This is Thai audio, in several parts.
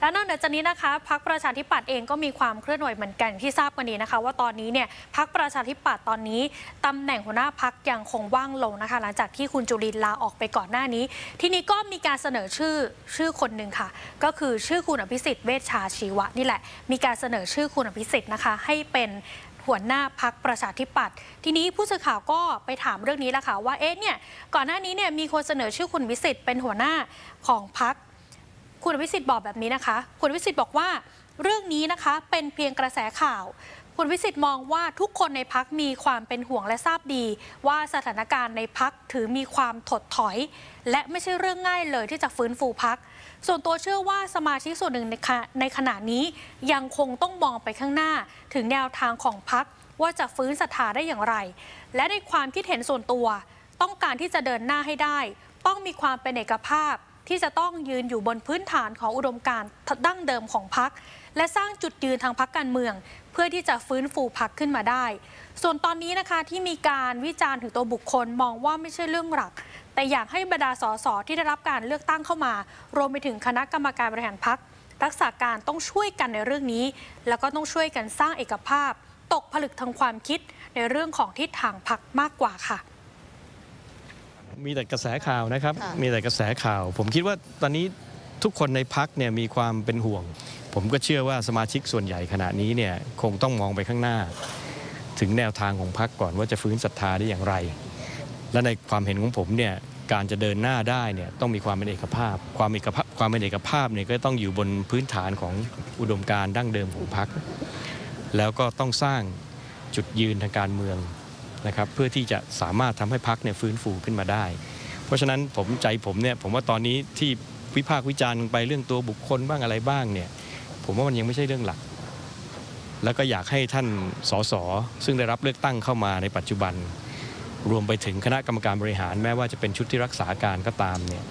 และนอกจากนี้นะคะพรรคประชาธิปัตย์เองก็มีความเคลื่อนไหวเหมือนกันที่ทราบกันนี้นะคะว่าตอนนี้เนี่ยพรรคประชาธิปัตย์ตอนนี้ตำแหน่งหัวหน้าพรรคยังคงว่างลงนะคะหลังจากที่คุณจุรินทร์ลาออกไปก่อนหน้านี้ทีนี้ก็มีการเสนอชื่อคนหนึ่งค่ะก็คือชื่อคุณอภิสิทธิ์เวชชาชีวะนี่แหละมีการเสนอชื่อคุณอภิสิทธิ์นะคะให้เป็นหัวหน้าพรรคประชาธิปัตย์ทีนี้ผู้สื่อข่าวก็ไปถามเรื่องนี้แล้วค่ะว่าเอ๊ะเนี่ยก่อนหน้านี้เนี่ยมีคนเสนอชื่อคุณวิสิทธิ์เป็นหัวหน้าของพรรคคุณวิสิทธิ์บอกแบบนี้นะคะคุณวิสิทธิ์บอกว่าเรื่องนี้นะคะเป็นเพียงกระแสข่าวคุณวิสิทธิ์มองว่าทุกคนในพรรคมีความเป็นห่วงและทราบดีว่าสถานการณ์ในพรรคถือมีความถดถอยและไม่ใช่เรื่องง่ายเลยที่จะฟื้นฟูพรรคส่วนตัวเชื่อว่าสมาชิกส่วนหนึ่งในขณะนี้ยังคงต้องมองไปข้างหน้าถึงแนวทางของพรรคว่าจะฟื้นศรัทธาได้อย่างไรและในความคิดเห็นส่วนตัวต้องการที่จะเดินหน้าให้ได้ต้องมีความเป็นเอกภาพที่จะต้องยืนอยู่บนพื้นฐานของอุดมการณ์ดั้งเดิมของพรรคและสร้างจุดยืนทางพรรคการเมืองเพื่อที่จะฟื้นฟูพรรคขึ้นมาได้ส่วนตอนนี้นะคะที่มีการวิจารณ์ถึงตัวบุคคลมองว่าไม่ใช่เรื่องหลักแต่อยากให้บรรดาส.ส.ที่ได้รับการเลือกตั้งเข้ามารวมไปถึงคณะกรรมการบริหารพรรครักษาการต้องช่วยกันในเรื่องนี้แล้วก็ต้องช่วยกันสร้างเอกภาพตกผลึกทางความคิดในเรื่องของทิศทางพรรคมากกว่าค่ะมีแต่กระแสข่าวนะครับมีแต่กระแสข่าวผมคิดว่าตอนนี้ทุกคนในพรรคเนี่ยมีความเป็นห่วงผมก็เชื่อว่าสมาชิกส่วนใหญ่ขณะนี้เนี่ยคงต้องมองไปข้างหน้าถึงแนวทางของพรรคก่อนว่าจะฟื้นศรัทธาได้อย่างไรและในความเห็นของผมเนี่ยการจะเดินหน้าได้เนี่ยต้องมีความเป็นเอกภาพความเป็นเอกภาพเนี่ยก็ต้องอยู่บนพื้นฐานของอุดมการณ์ดั้งเดิมของพรรคแล้วก็ต้องสร้างจุดยืนทางการเมืองนะครับเพื่อที่จะสามารถทำให้พรรคเนี่ยฟื้นฟูขึ้นมาได้เพราะฉะนั้นผมเนี่ยผมว่าตอนนี้ที่วิพากษ์วิจารณ์ไปเรื่องตัวบุคคลบ้างอะไรบ้างเนี่ยผมว่ามันยังไม่ใช่เรื่องหลักแล้วก็อยากให้ท่านส.ส.ซึ่งได้รับเลือกตั้งเข้ามาในปัจจุบันรวมไปถึงคณะกรรมการบริหารแม้ว่าจะเป็นชุดที่รักษาการก็ตามเนี่ย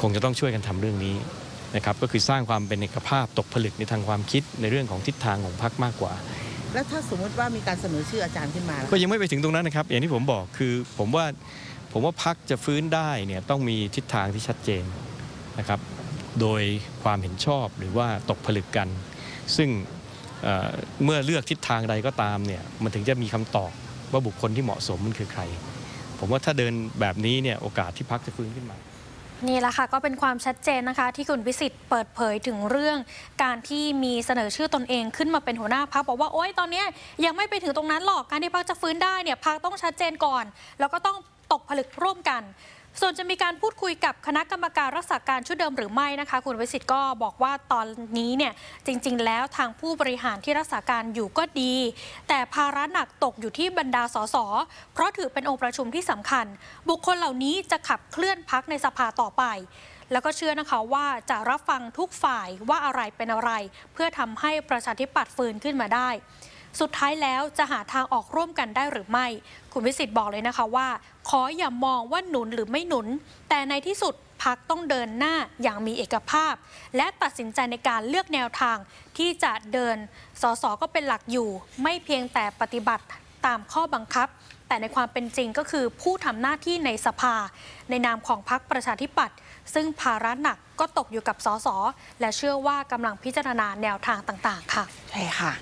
คงจะต้องช่วยกันทำเรื่องนี้นะครับก็คือสร้างความเป็นเอกภาพตกผลึกในทางความคิดในเรื่องของทิศทางของพรรคมากกว่าแล้วถ้าสมมติว่ามีการเสนอชื่ออาจารย์ขึ้นมาก็ยังไม่ไปถึงตรงนั้นนะครับอย่างที่ผมบอกคือผมว่าพรรคจะฟื้นได้เนี่ยต้องมีทิศทางที่ชัดเจนนะครับโดยความเห็นชอบหรือว่าตกผลึกกันซึ่งเมื่อเลือกทิศทางใดก็ตามเนี่ยมันถึงจะมีคำตอบว่าบุคคลที่เหมาะสมมันคือใครผมว่าถ้าเดินแบบนี้เนี่ยโอกาสที่พรรคจะฟื้นขึ้นมานี่แหละค่ะก็เป็นความชัดเจนนะคะที่คุณวิสิทธิ์เปิดเผยถึงเรื่องการที่มีเสนอชื่อตนเองขึ้นมาเป็นหัวหน้าพรรคบอกว่าโอ๊ยตอนนี้ยังไม่ไปถึงตรงนั้นหรอกการที่พรรคจะฟื้นได้เนี่ยพรรคต้องชัดเจนก่อนแล้วก็ต้องตกผลึกร่วมกันส่วนจะมีการพูดคุยกับคณะกรรมการรักษาการชุดเดิมหรือไม่นะคะคุณวิสิทธิ์ก็บอกว่าตอนนี้เนี่ยจริงๆแล้วทางผู้บริหารที่รักษาการอยู่ก็ดีแต่ภาระหนักตกอยู่ที่บรรดาส.ส.เพราะถือเป็นองค์ประชุมที่สำคัญบุคคลเหล่านี้จะขับเคลื่อนพรรคในสภาต่อไปแล้วก็เชื่อนะคะว่าจะรับฟังทุกฝ่ายว่าอะไรเป็นอะไรเพื่อทำให้ประชาธิปัตย์ฟื้นขึ้นมาได้สุดท้ายแล้วจะหาทางออกร่วมกันได้หรือไม่คุณวิสิทธิ์บอกเลยนะคะว่าขออย่ามองว่าหนุนหรือไม่หนุนแต่ในที่สุดพรรคต้องเดินหน้าอย่างมีเอกภาพและตัดสินใจในการเลือกแนวทางที่จะเดินส.ส.ก็เป็นหลักอยู่ไม่เพียงแต่ปฏิบัติตามข้อบังคับแต่ในความเป็นจริงก็คือผู้ทำหน้าที่ในสภาในนามของพรรคประชาธิปัตย์ซึ่งภาระหนักก็ตกอยู่กับส.ส.และเชื่อว่ากำลังพิจารณาแนวทางต่างๆค่ะใช่ค่ะ